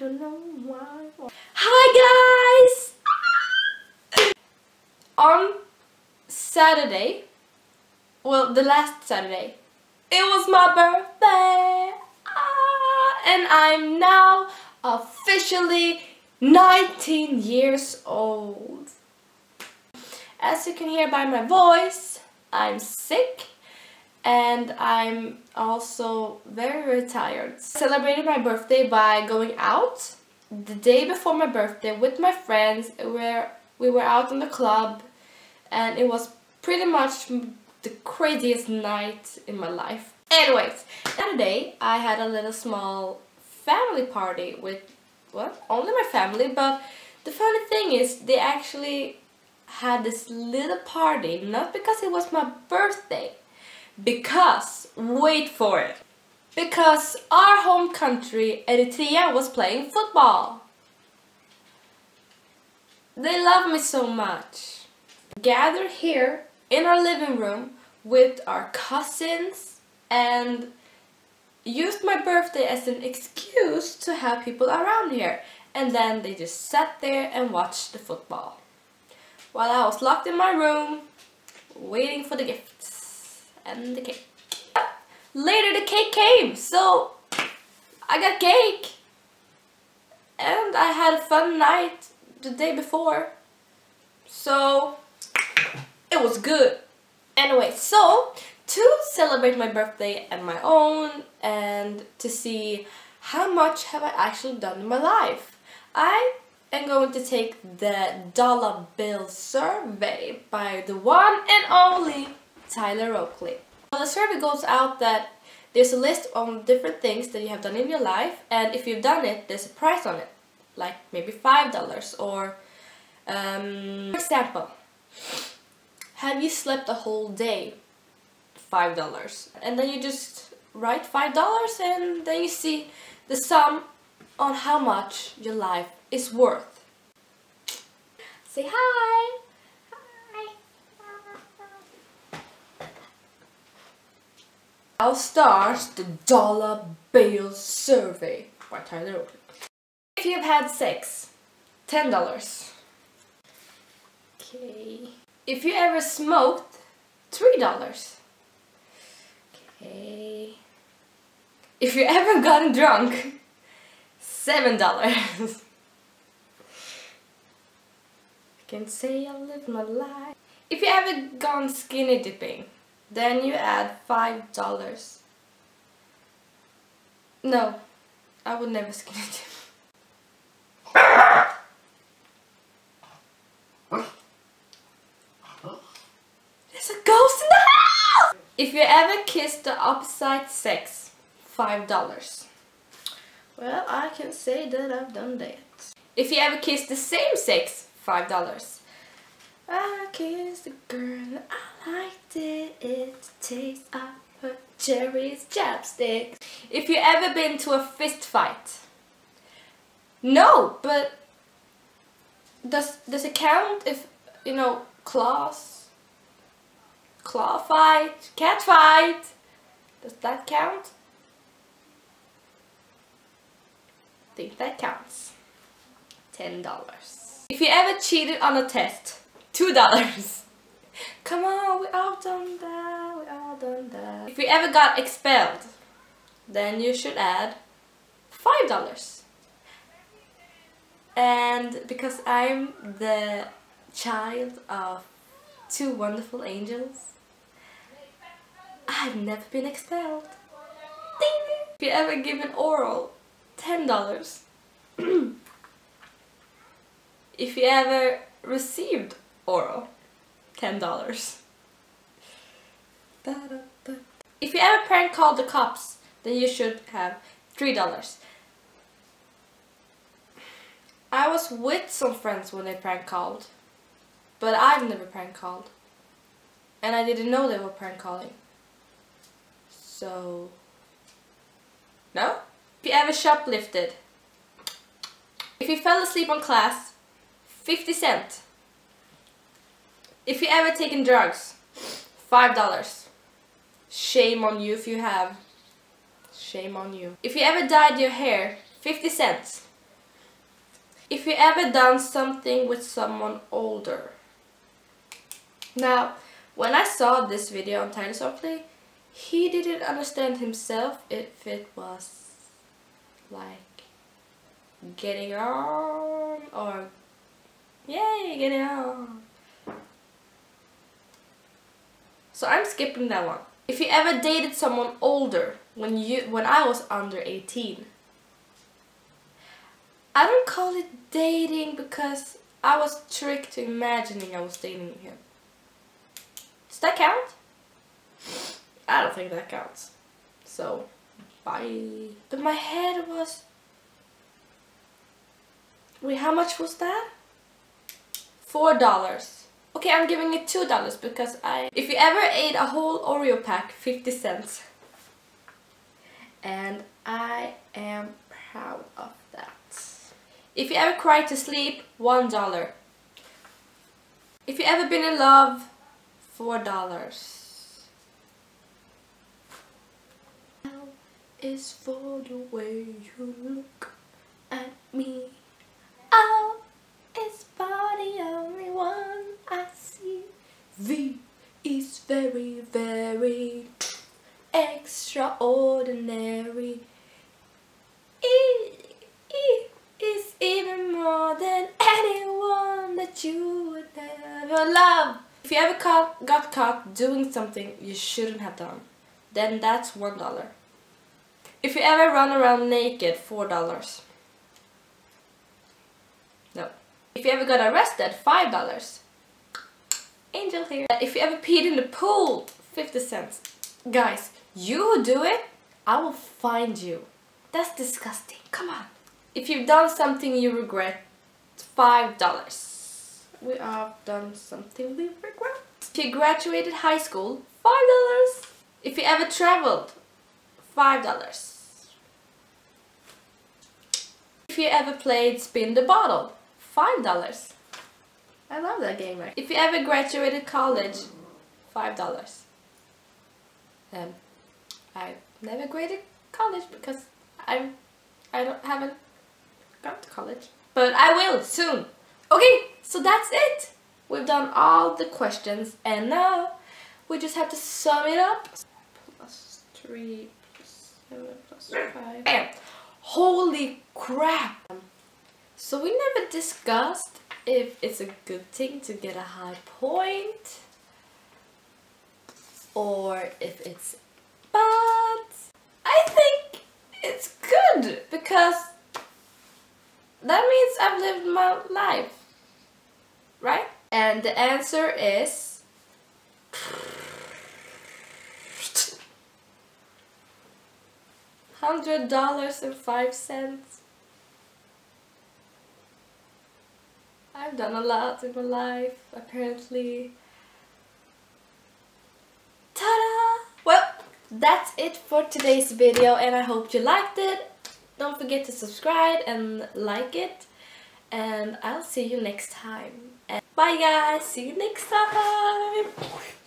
wait a long while. Hi guys! On Saturday, well, the last Saturday, it was my birthday, and I'm now officially 19 years old. As you can hear by my voice, I'm sick. And I'm also very tired. I celebrated my birthday by going out the day before my birthday with my friends, where we were out in the club, and it was pretty much the craziest night in my life. Anyways, Saturday I had a little small family party with, well, only my family, but the funny thing is they actually had this little party, not because it was my birthday, because, wait for it, because our home country, Eritrea, was playing football. They love me so much. Gathered here in our living room with our cousins and used my birthday as an excuse to have people around here. And then they just sat there and watched the football while I was locked in my room waiting for the gifts and the cake. Later the cake came, so I got cake and I had a fun night the day before, so it was good. Anyway, so to celebrate my birthday and my own and to see how much have I actually done in my life, I am going to take the dollar bill survey by the one and only Tyler Oakley. Well, the survey goes out that there's a list on different things that you have done in your life, and if you've done it, there's a price on it, like maybe $5 or, for example, have you slept a whole day? $5. And then you just write $5 and then you see the sum on how much your life is worth. Say hi! Now starts the dollar bill survey by Tyler Oakley. If you've had sex, $10. Okay. If you ever smoked, $3. Okay. If you ever gotten drunk, $7. I can say I lived my life. If you ever gone skinny dipping, then you add $5. No, I would never skin it. There's a ghost in the house! If you ever kissed the opposite sex, $5. Well, I can say that I've done that. If you ever kissed the same sex, $5. I kissed a girl, I liked it, it's the taste of her cherries, chapsticks. If you ever been to a fist fight? No, but does it count if, you know, claw fight, cat fight? Does that count? I think that counts. $10. If you ever cheated on a test? $2. Come on, we all done that, we all done that. If you ever got expelled, then you should add $5. And because I'm the child of two wonderful angels, I've never been expelled. Ding! If you ever given oral, $10. If you ever received oral, $10. If you ever prank called the cops, then you should have $3. I was with some friends when they prank called, but I've never prank called, and I didn't know they were prank calling. So no. If you ever shoplifted, if you fell asleep on class, $0.50. If you ever taken drugs, $5. Shame on you if you have. Shame on you. If you ever dyed your hair, $0.50. if you ever done something with someone older. Now, when I saw this video on Tyler Oakley, he didn't understand himself if it was like getting on or yay, getting on. So I'm skipping that one. If you ever dated someone older, when I was under 18, I don't call it dating because I was tricked to imagining I was dating him. Does that count? I don't think that counts. So, bye. But my head was... Wait, how much was that? $4. Okay, I'm giving it $2 because if you ever ate a whole Oreo pack, 50 cents. And I am proud of that. If you ever cried to sleep, $1. If you ever been in love, $4. Now is for the way you look at me. Oh, it's for the only one I see. V is very, very extraordinary. It's even more than anyone that you would ever love. If you ever got caught doing something you shouldn't have done, then that's $1. If you ever run around naked, $4. No. If you ever got arrested, $5. Angel here. If you ever peed in the pool, 50 cents. Guys, you who do it, I will find you. That's disgusting. Come on. If you've done something you regret, $5. We have done something we regret. If you graduated high school, $5. If you ever traveled, $5. If you ever played Spin the Bottle, $5. I love that game, right? If you ever graduated college, $5. I never graduated college because I haven't gone to college, but I will soon. Okay, so that's it. We've done all the questions and now we just have to sum it up. +3 + 7 + 5. Bam! Holy crap! So we never discussed if it's a good thing to get a high point or if it's bad. I think it's good because that means I've lived my life, right? And the answer is $100.05. I've done a lot in my life, apparently. Ta-da! Well, that's it for today's video and I hope you liked it. Don't forget to subscribe and like it. And I'll see you next time. And bye guys, see you next time!